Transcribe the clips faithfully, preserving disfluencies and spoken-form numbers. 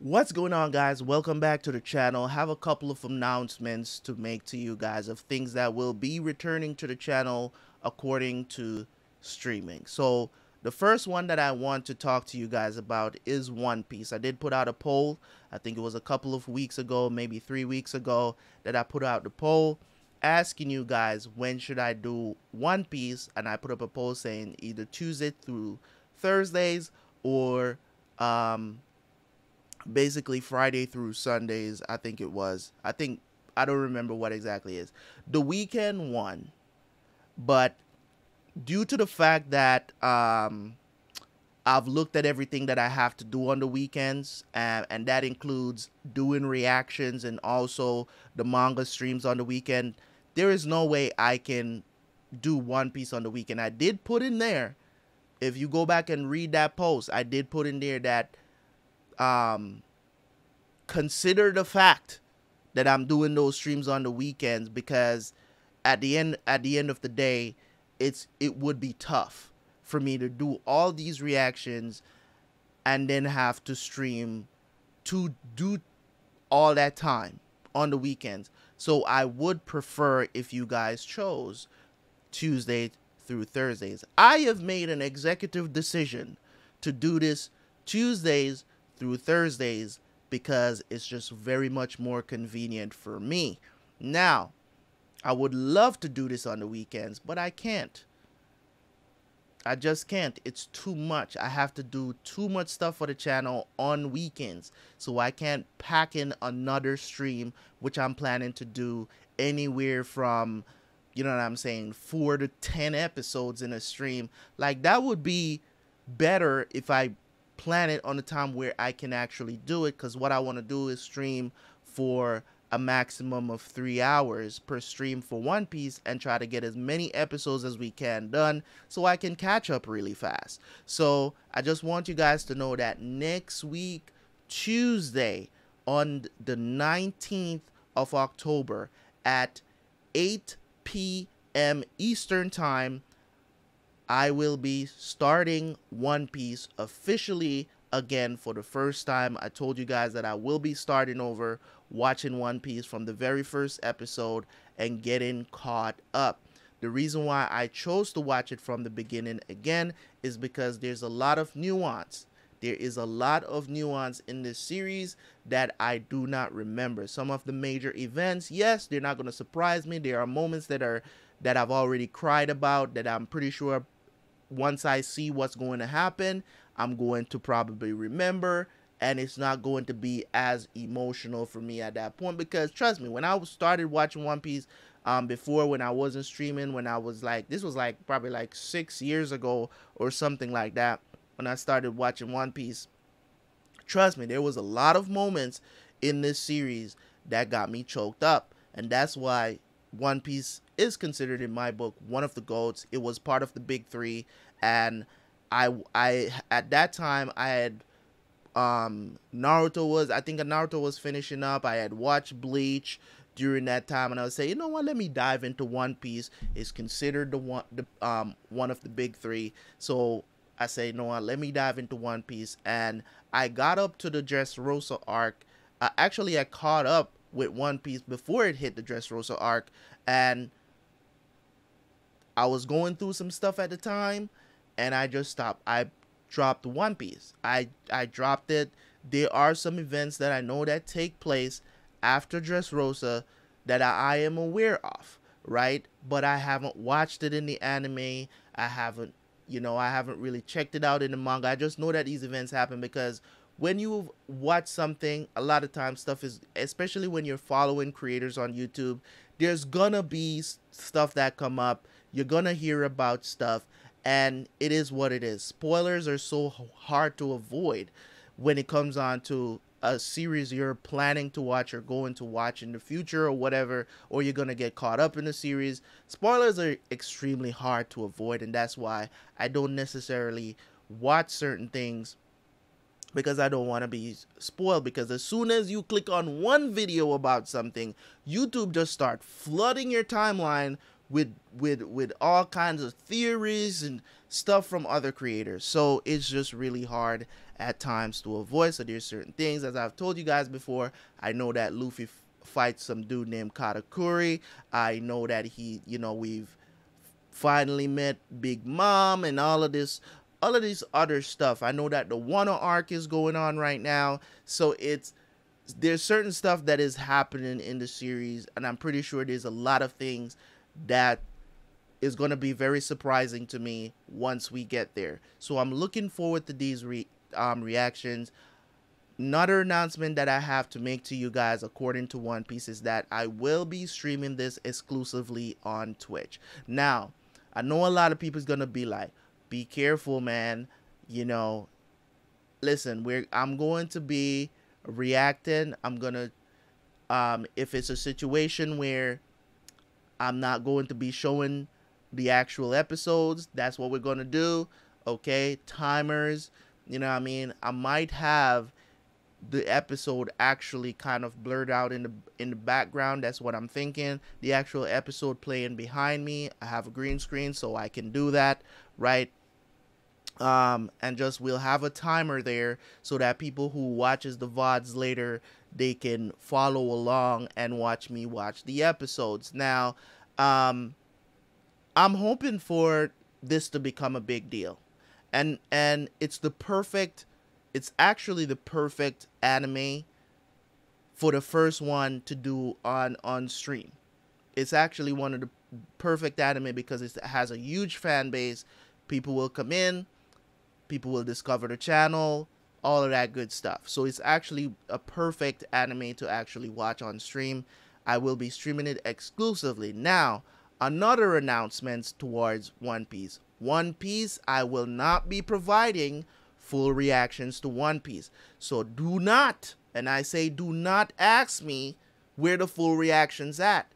What's going on, guys? Welcome back to the channel. I have a couple of announcements to make to you guys of things that will be returning to the channel according to streaming. So the first one that I want to talk to you guys about is One Piece. I did put out a poll. I think it was a couple of weeks ago, maybe three weeks ago, that I put out the poll asking you guys, when should I do One Piece? And I put up a poll saying either Tuesday through Thursdays or um basically Friday through Sundays. I think it was, I think, I don't remember what exactly is the weekend one, but due to the fact that um, I've looked at everything that I have to do on the weekends, and, and that includes doing reactions and also the manga streams on the weekend, there is no way I can do One Piece on the weekend. I did put in there, if you go back and read that post, I did put in there that Um, consider the fact that I'm doing those streams on the weekends, because at the end, at the end of the day, it's, it would be tough for me to do all these reactions and then have to stream to do all that time on the weekends. So I would prefer if you guys chose Tuesday through Thursdays. I have made an executive decision to do this Tuesdays through Thursdays because it's just very much more convenient for me. Now, I would love to do this on the weekends, but I can't. I just can't. It's too much. I have to do too much stuff for the channel on weekends, so I can't pack in another stream, which I'm planning to do anywhere from, you know what I'm saying, four to ten episodes in a stream. Like, that would be better if I plan it on the time where I can actually do it, because what I want to do is stream for a maximum of three hours per stream for One Piece and try to get as many episodes as we can done so I can catch up really fast. So I just want you guys to know that next week, Tuesday, on the nineteenth of October at eight P M Eastern Time, I will be starting One Piece officially again for the first time. I told you guys that I will be starting over, watching One Piece from the very first episode and getting caught up. The reason why I chose to watch it from the beginning again is because there's a lot of nuance. There is a lot of nuance in this series that I do not remember. Some of the major events, yes, they're not going to surprise me. There are moments that are that I've already cried about that I'm pretty sure once I see what's going to happen, I'm going to probably remember, and it's not going to be as emotional for me at that point, because trust me, when I started watching One Piece um, before, when I wasn't streaming, when I was like, this was like probably like six years ago or something like that, when I started watching One Piece, trust me, there was a lot of moments in this series that got me choked up, and that's why One Piece is considered in my book one of the GOATs. It was part of the big three, and I, I at that time I had um, Naruto was I think Naruto was finishing up. I had watched Bleach during that time, and I would say, you know what, let me dive into One Piece. It's considered the one the, um one of the big three, so I say, you know what, let me dive into One Piece, and I got up to the Dressrosa arc. Uh, actually, I caught up with One Piece before it hit the Dressrosa arc, and I was going through some stuff at the time, and I just stopped. I dropped One Piece. I, I dropped it. There are some events that I know that take place after Dressrosa that I, I am aware of, right? But I haven't watched it in the anime. I haven't, you know, I haven't really checked it out in the manga. I just know that these events happen, because when you watch something, a lot of times stuff is, especially when you're following creators on YouTube, there's gonna be stuff that come up. You're gonna hear about stuff, and it is what it is. Spoilers are so hard to avoid when it comes on to a series you're planning to watch or going to watch in the future or whatever, or you're gonna get caught up in the series. Spoilers are extremely hard to avoid, and that's why I don't necessarily watch certain things, because I don't want to be spoiled, because as soon as you click on one video about something, YouTube just start flooding your timeline with with with all kinds of theories and stuff from other creators. So it's just really hard, at times to avoid. So there's certain things, as I've told you guys before, I know that Luffy fights some dude named Katakuri. I know that he, you know, we've finally met Big Mom and all of this, all of this other stuff. I know that the Wano arc is going on right now. So it's, there's certain stuff that is happening in the series, and I'm pretty sure there's a lot of things that is going to be very surprising to me once we get there. So I'm looking forward to these re um, reactions. Another announcement that I have to make to you guys according to One Piece is that I will be streaming this exclusively on Twitch. Now, I know a lot of people is going to be like, be careful, man. You know, listen, we're, I'm going to be reacting. I'm going to, um, if it's a situation where I'm not going to be showing the actual episodes, that's what we're going to do. Okay, timers, you know what I mean? I might have the episode actually kind of blurred out in the in the background. That's what I'm thinking. The actual episode playing behind me. I have a green screen, so I can do that, right? Um, and just we'll have a timer there so that people who watches the V O Ds later, they can follow along and watch me watch the episodes. Now, um, I'm hoping for this to become a big deal. And, and it's the perfect, it's actually the perfect anime for the first one to do on, on stream. It's actually one of the perfect anime because it's, it has a huge fan base. People will come in. People will discover the channel, all of that good stuff. So it's actually a perfect anime to actually watch on stream. I will be streaming it exclusively. Now, another announcement towards One Piece. One Piece, I will not be providing full reactions to One Piece. So do not, and I say do not ask me where the full reaction's at.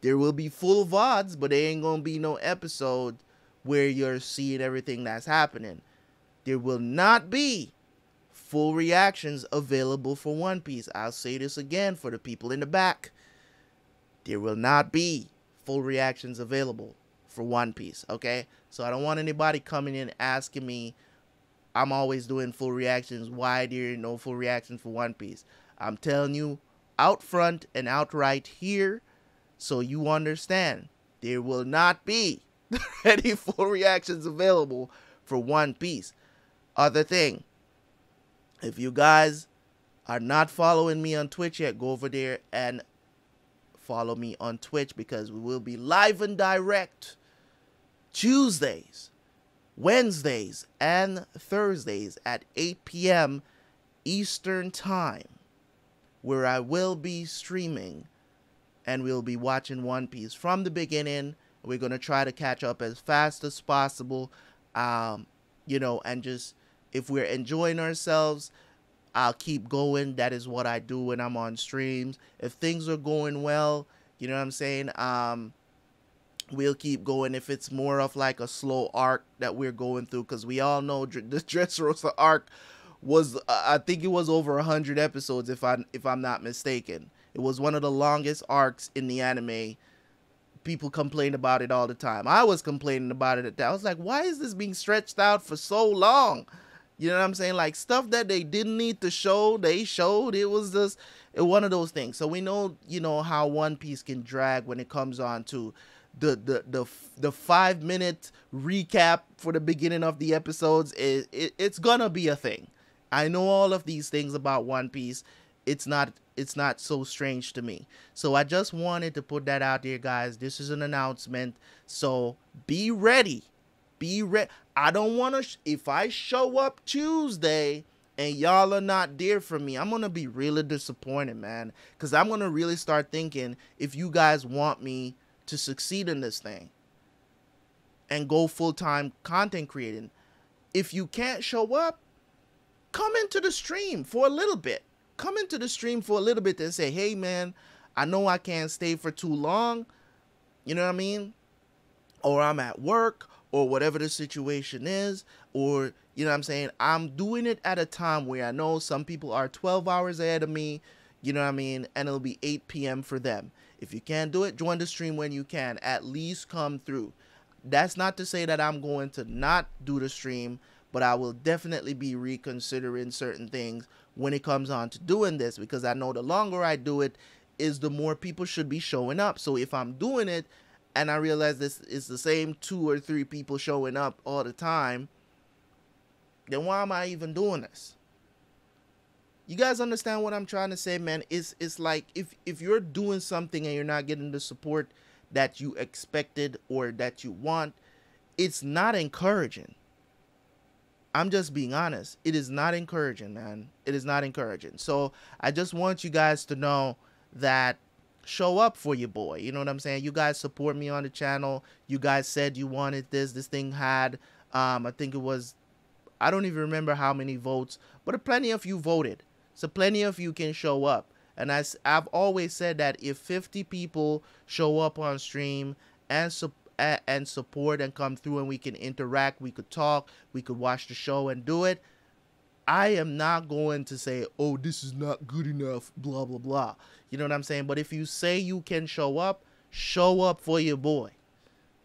There will be full V O Ds, but there ain't gonna be no episode where you're seeing everything that's happening. There will not be full reactions available for One Piece. I'll say this again for the people in the back. There will not be full reactions available for One Piece, okay? So I don't want anybody coming in asking me, I'm always doing full reactions, why there ain't no full reaction for One Piece. I'm telling you out front and outright here, so you understand, there will not be any full reactions available for One Piece. Other thing, if you guys are not following me on Twitch yet, go over there and follow me on Twitch, because we will be live and direct Tuesdays, Wednesdays, and Thursdays at eight P M Eastern Time, where I will be streaming and we'll be watching One Piece from the beginning. We're going to try to catch up as fast as possible, um, you know, and just, if we're enjoying ourselves, I'll keep going. That is what I do when I'm on streams. If things are going well, you know what I'm saying, um, we'll keep going. If it's more of like a slow arc that we're going through, because we all know the Dressrosa arc was, uh, I think it was over one hundred episodes, if, I, if I'm not mistaken. It was one of the longest arcs in the anime. People complain about it all the time. I was complaining about it. I was like, why is this being stretched out for so long? You know what I'm saying? Like, stuff that they didn't need to show, they showed. It was just it, one of those things. So we know, you know, how One Piece can drag when it comes on to the the the, the five minute recap for the beginning of the episodes. It, it, it's gonna be a thing. I know all of these things about One Piece. It's not it's not so strange to me. So I just wanted to put that out there, guys. This is an announcement. So be ready. Be ready. I don't want to, if I show up Tuesday and y'all are not there for me, I'm going to be really disappointed, man. Because I'm going to really start thinking if you guys want me to succeed in this thing and go full-time content creating. If you can't show up, come into the stream for a little bit. Come into the stream for a little bit and say, hey, man, I know I can't stay for too long. You know what I mean? Or I'm at work, or whatever the situation is, or, you know what I'm saying, I'm doing it at a time where I know some people are twelve hours ahead of me, you know what I mean, and it'll be eight P M for them. If you can't do it, join the stream when you can. At least come through. That's not to say that I'm going to not do the stream, but I will definitely be reconsidering certain things when it comes on to doing this, because I know the longer I do it is the more people should be showing up. So if I'm doing it and I realize this is the same two or three people showing up all the time, then why am I even doing this? You guys understand what I'm trying to say, man? It's, it's like if, if you're doing something and you're not getting the support that you expected or that you want, it's not encouraging. I'm just being honest. It is not encouraging, man. It is not encouraging. So I just want you guys to know that show up for your boy. You know what I'm saying? You guys support me on the channel. You guys said you wanted this. This thing had, um, I think it was, I don't even remember how many votes, but plenty of you voted. So plenty of you can show up. And I, I've always said that if fifty people show up on stream and, su and support and come through and we can interact, we could talk, we could watch the show and do it, I am not going to say, oh, this is not good enough, blah, blah, blah. You know what I'm saying? But if you say you can show up, show up for your boy.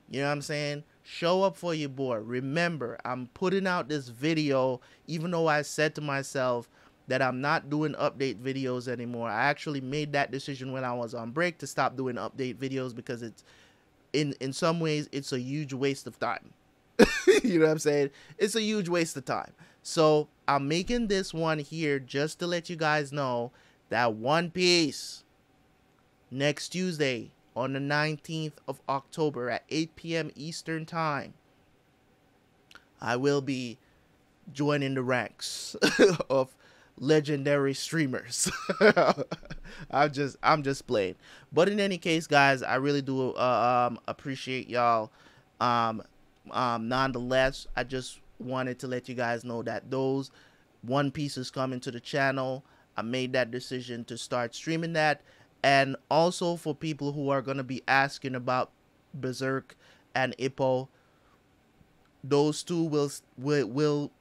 You know what I'm saying? Show up for your boy. Remember, I'm putting out this video, even though I said to myself that I'm not doing update videos anymore. I actually made that decision when I was on break to stop doing update videos, because it's, in, in some ways, it's a huge waste of time. You know what I'm saying? It's a huge waste of time. So I'm making this one here just to let you guys know that One Piece, next Tuesday on the nineteenth of October at eight P M Eastern Time, I will be joining the ranks of legendary streamers. I'm just, I'm just playing. But in any case, guys, I really do uh, um, appreciate y'all. Um, um, nonetheless, I just wanted to let you guys know that those One Piece is coming to the channel. I made that decision to start streaming that. And also for people who are going to be asking about Berserk and Ippo, those two will, will, will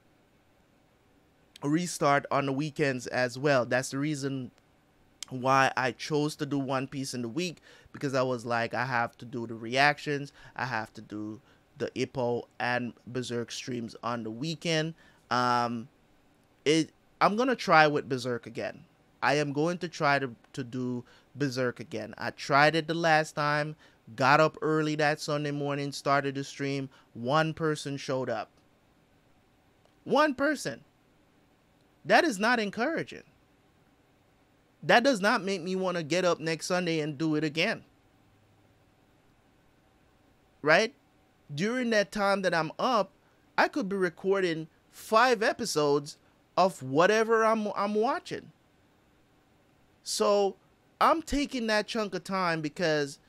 restart on the weekends as well. That's the reason why I chose to do One Piece in the week, because I was like, I have to do the reactions, I have to do the Ippo and Berserk streams on the weekend. Um, it, I'm going to try with Berserk again. I am going to try to, to do Berserk again. I tried it the last time, got up early that Sunday morning, started the stream. One person showed up. One person. That is not encouraging. That does not make me want to get up next Sunday and do it again. Right? During that time that I'm up, I could be recording five episodes of whatever I'm, I'm watching. So I'm taking that chunk of time because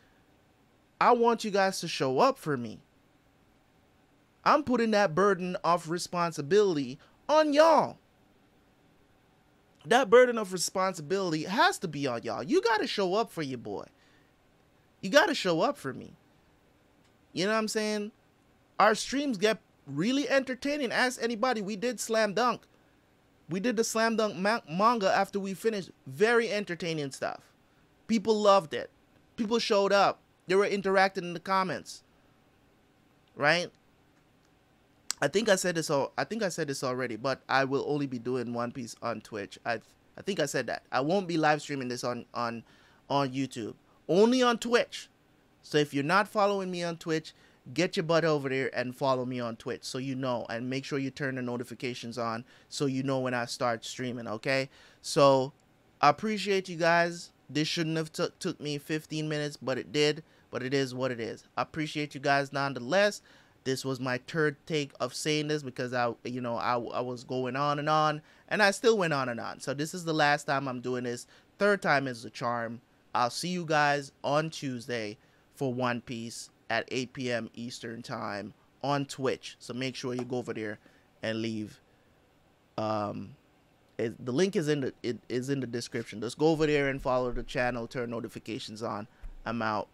I want you guys to show up for me. I'm putting that burden of responsibility on y'all. That burden of responsibility has to be on y'all. You got to show up for your boy. You got to show up for me. You know what I'm saying? Our streams get really entertaining. Ask anybody. We did Slam Dunk. We did the Slam Dunk ma manga after we finished. Very entertaining stuff. People loved it. People showed up. They were interacting in the comments. Right? I think I said this all. I think I said this already, but I will only be doing One Piece on Twitch. I I think I said that. I won't be live streaming this on on on YouTube. Only on Twitch. So if you're not following me on Twitch, get your butt over there and follow me on Twitch so you know, and make sure you turn the notifications on so you know when I start streaming, okay? So I appreciate you guys. This shouldn't have took took me fifteen minutes, but it did. But it is what it is. I appreciate you guys nonetheless. This was my third take of saying this because I, you know, I, I was going on and on, and I still went on and on. So this is the last time I'm doing this. Third time is the charm. I'll see you guys on Tuesday for One Piece at eight P M Eastern Time on Twitch. So make sure you go over there and leave. Um, it, the link is in the it is in the description. Just go over there and follow the channel. Turn notifications on. I'm out.